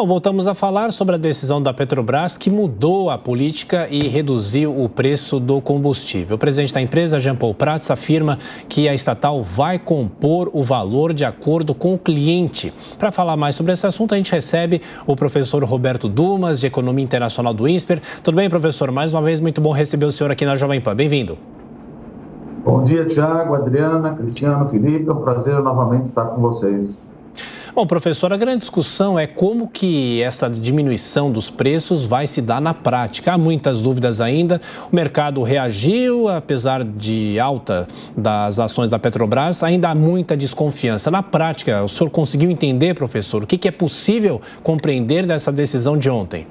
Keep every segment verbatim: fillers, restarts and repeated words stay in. Bom, voltamos a falar sobre a decisão da Petrobras que mudou a política e reduziu o preço do combustível. O presidente da empresa, Jean Paul Prats, afirma que a estatal vai compor o valor de acordo com o cliente. Para falar mais sobre esse assunto, a gente recebe o professor Roberto Dumas, de Economia Internacional do Insper. Tudo bem, professor? Mais uma vez, muito bom receber o senhor aqui na Jovem Pan. Bem-vindo. Bom dia, Tiago, Adriana, Cristiano, Felipe. É um prazer novamente estar com vocês. Bom, professor, a grande discussão é como que essa diminuição dos preços vai se dar na prática. Há muitas dúvidas ainda. O mercado reagiu, apesar de alta das ações da Petrobras, ainda há muita desconfiança. Na prática, o senhor conseguiu entender, professor, o que é possível compreender dessa decisão de ontem?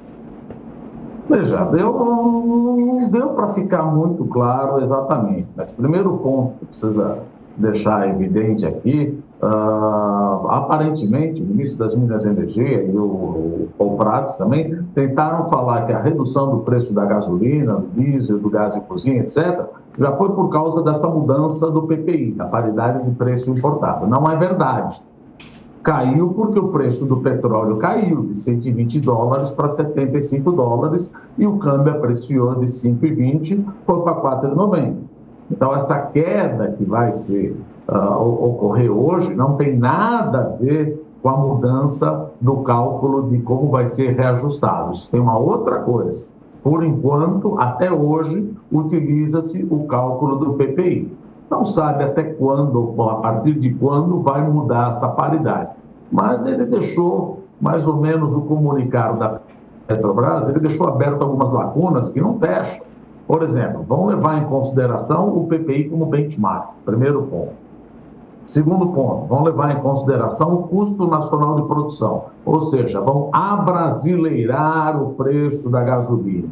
Veja, deu, não deu para ficar muito claro exatamente, mas o primeiro ponto que precisa deixar evidente aqui, uh, aparentemente, o ministro das Minas e Energia e o Paul Prats também tentaram falar que a redução do preço da gasolina, do diesel, do gás e cozinha, etcétera, já foi por causa dessa mudança do P P I, da paridade de preço importado. Não é verdade. Caiu porque o preço do petróleo caiu de cento e vinte dólares para setenta e cinco dólares e o câmbio apreciou de cinco e vinte foi para quatro e noventa. Então, essa queda que vai se, uh, ocorrer hoje não tem nada a ver com a mudança do cálculo de como vai ser reajustado. Isso tem uma outra coisa. Por enquanto, até hoje, utiliza-se o cálculo do P P I. Não sabe até quando, a partir de quando vai mudar essa paridade. Mas ele deixou, mais ou menos, o comunicado da Petrobras, ele deixou aberto algumas lacunas que não fecham. Por exemplo, vão levar em consideração o P P I como benchmark, primeiro ponto. Segundo ponto, vão levar em consideração o custo nacional de produção, ou seja, vão abrasileirar o preço da gasolina.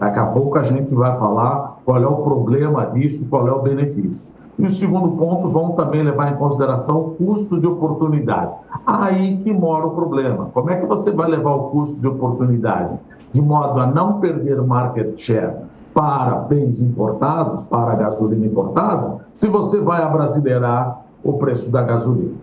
Daqui a pouco a gente vai falar qual é o problema disso, qual é o benefício. E o segundo ponto, vão também levar em consideração o custo de oportunidade. Aí que mora o problema. Como é que você vai levar o custo de oportunidade? De modo a não perder market share para bens importados, para gasolina importada, se você vai abrasileirar o preço da gasolina.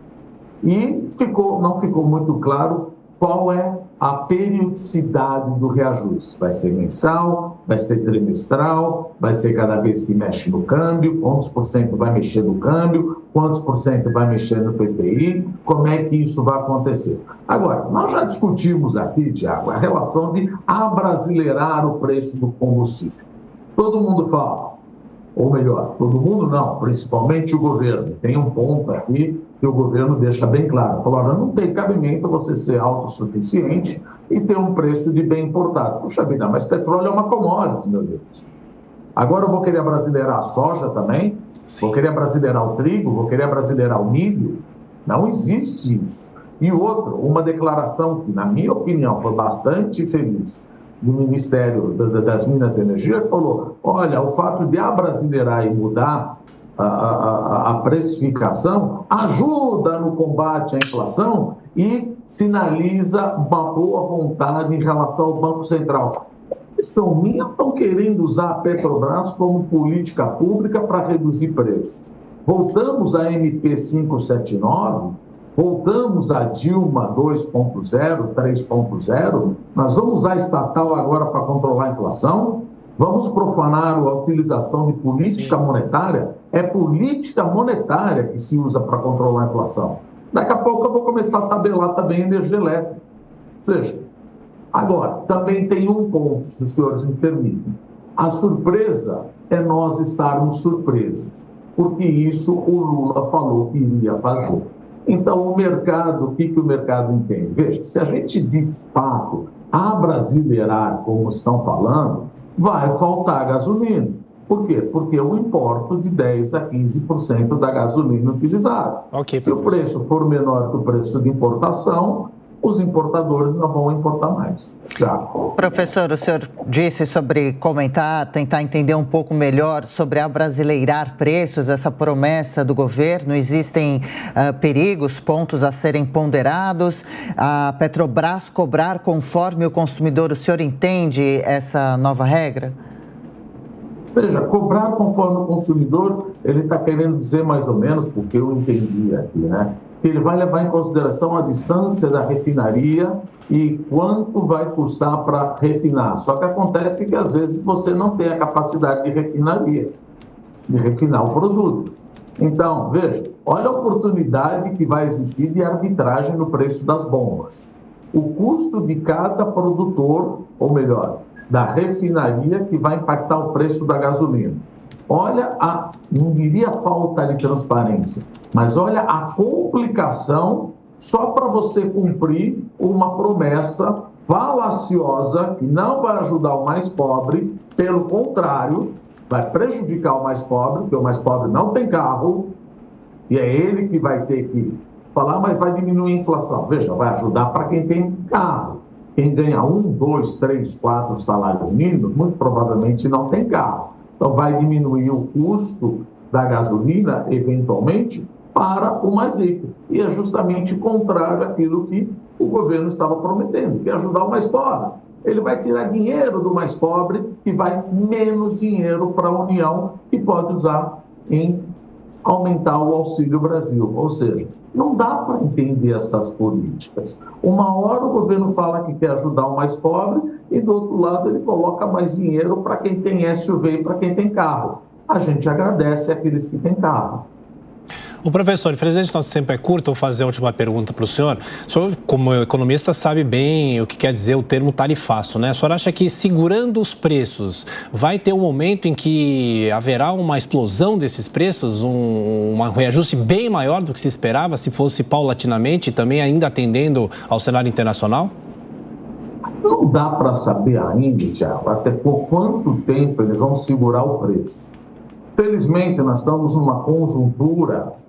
E ficou, não ficou muito claro qual é a periodicidade do reajuste. Vai ser mensal, vai ser trimestral, vai ser cada vez que mexe no câmbio, quantos por cento vai mexer no câmbio, quantos por cento vai mexer no P P I, como é que isso vai acontecer. Agora, nós já discutimos aqui, Tiago, a relação de abrasileirar o preço do combustível. Todo mundo fala, ou melhor, todo mundo não, principalmente o governo. Tem um ponto aqui que o governo deixa bem claro. Falando, não tem cabimento você ser autossuficiente e ter um preço de bem importado. Puxa vida, mas petróleo é uma commodity, meu Deus. Agora eu vou querer brasileirar a soja também, Sim. vou querer brasileirar o trigo, vou querer brasileirar o milho. Não existe isso. E outra, uma declaração que, na minha opinião, foi bastante feliz, do Ministério das Minas e Energia, que falou, olha, o fato de abrasileirar e mudar a, a, a precificação ajuda no combate à inflação e sinaliza uma boa vontade em relação ao Banco Central. São minhas, estão querendo usar a Petrobras como política pública para reduzir preços. Voltamos à M P quinhentos e setenta e nove... Voltamos a Dilma dois ponto zero, três ponto zero, nós vamos usar a estatal agora para controlar a inflação? Vamos profanar a utilização de política Sim. monetária? É política monetária que se usa para controlar a inflação. Daqui a pouco eu vou começar a tabelar também a energia elétrica. Ou seja, agora, também tem um ponto, se os senhores me permitem. A surpresa é nós estarmos surpresos, porque isso o Lula falou que iria fazer. Então, o mercado, o que, que o mercado entende? Veja, se a gente, de fato, abrasileirar, como estão falando, vai faltar gasolina. Por quê? Porque eu importo de dez por cento a quinze por cento da gasolina utilizada. Okay, se professor. o preço for menor que o preço de importação, os importadores não vão importar mais. Já. Professor, o senhor disse sobre comentar, tentar entender um pouco melhor sobre abrasileirar preços, essa promessa do governo. Existem uh, perigos, pontos a serem ponderados. A Petrobras cobrar conforme o consumidor. O senhor entende essa nova regra? Veja, cobrar conforme o consumidor, ele está querendo dizer mais ou menos, porque eu entendi aqui, né? Ele vai levar em consideração a distância da refinaria e quanto vai custar para refinar. Só que acontece que, às vezes, você não tem a capacidade de refinaria, de refinar o produto. Então, veja, olha a oportunidade que vai existir de arbitragem no preço das bombas. O custo de cada produtor, ou melhor, da refinaria, que vai impactar o preço da gasolina. Olha a, não diria falta de transparência, mas olha a complicação só para você cumprir uma promessa falaciosa que não vai ajudar o mais pobre, pelo contrário, vai prejudicar o mais pobre, porque o mais pobre não tem carro, e é ele que vai ter que falar, mas vai diminuir a inflação. Veja, vai ajudar para quem tem carro. Quem ganha um, dois, três, quatro salários mínimos, muito provavelmente não tem carro. Então, vai diminuir o custo da gasolina, eventualmente, para o mais rico. E é justamente contrário àquilo que o governo estava prometendo, que é ajudar o mais pobre. Ele vai tirar dinheiro do mais pobre e vai menos dinheiro para a União, que pode usar em aumentar o Auxílio Brasil. Ou seja, não dá para entender essas políticas. Uma hora o governo fala que quer ajudar o mais pobre e, do outro lado, ele coloca mais dinheiro para quem tem S U V e para quem tem carro. A gente agradece àqueles que têm carro. O professor, infelizmente nosso tempo é curto, vou fazer a última pergunta para o senhor. O senhor, como economista, sabe bem o que quer dizer o termo tarifaço, né? O senhor acha que, segurando os preços, vai ter um momento em que haverá uma explosão desses preços, um, um reajuste bem maior do que se esperava, se fosse paulatinamente, também ainda atendendo ao cenário internacional? Não dá para saber ainda, Thiago, até por quanto tempo eles vão segurar o preço. Felizmente, nós estamos numa conjuntura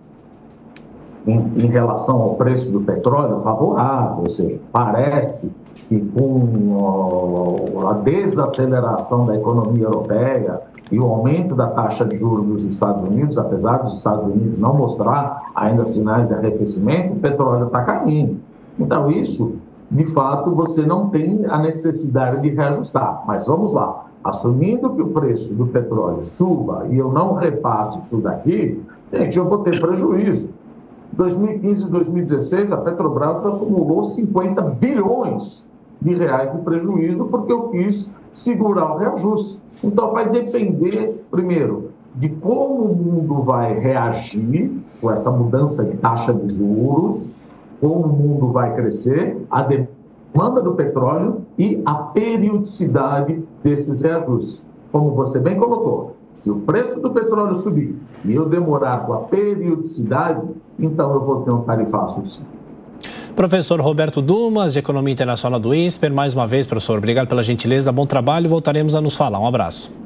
Em, em relação ao preço do petróleo favorável, ou seja, parece que com a desaceleração da economia europeia e o aumento da taxa de juros dos Estados Unidos, apesar dos Estados Unidos não mostrar ainda sinais de arrefecimento, o petróleo está caindo. Então isso, de fato, você não tem a necessidade de reajustar. Mas vamos lá, assumindo que o preço do petróleo suba e eu não repasse isso daqui, gente, eu vou ter prejuízo. dois mil e quinze e dois mil e dezesseis, a Petrobras acumulou cinquenta bilhões de reais de prejuízo porque eu quis segurar o reajuste. Então, vai depender, primeiro, de como o mundo vai reagir com essa mudança de taxa de juros, como o mundo vai crescer, a demanda do petróleo e a periodicidade desses reajustes. Como você bem colocou, se o preço do petróleo subir e eu demorar com a periodicidade, então eu vou ter um tarifaço, sim. Professor Roberto Dumas, de Economia Internacional do Insper, mais uma vez, professor, obrigado pela gentileza, bom trabalho, voltaremos a nos falar. Um abraço.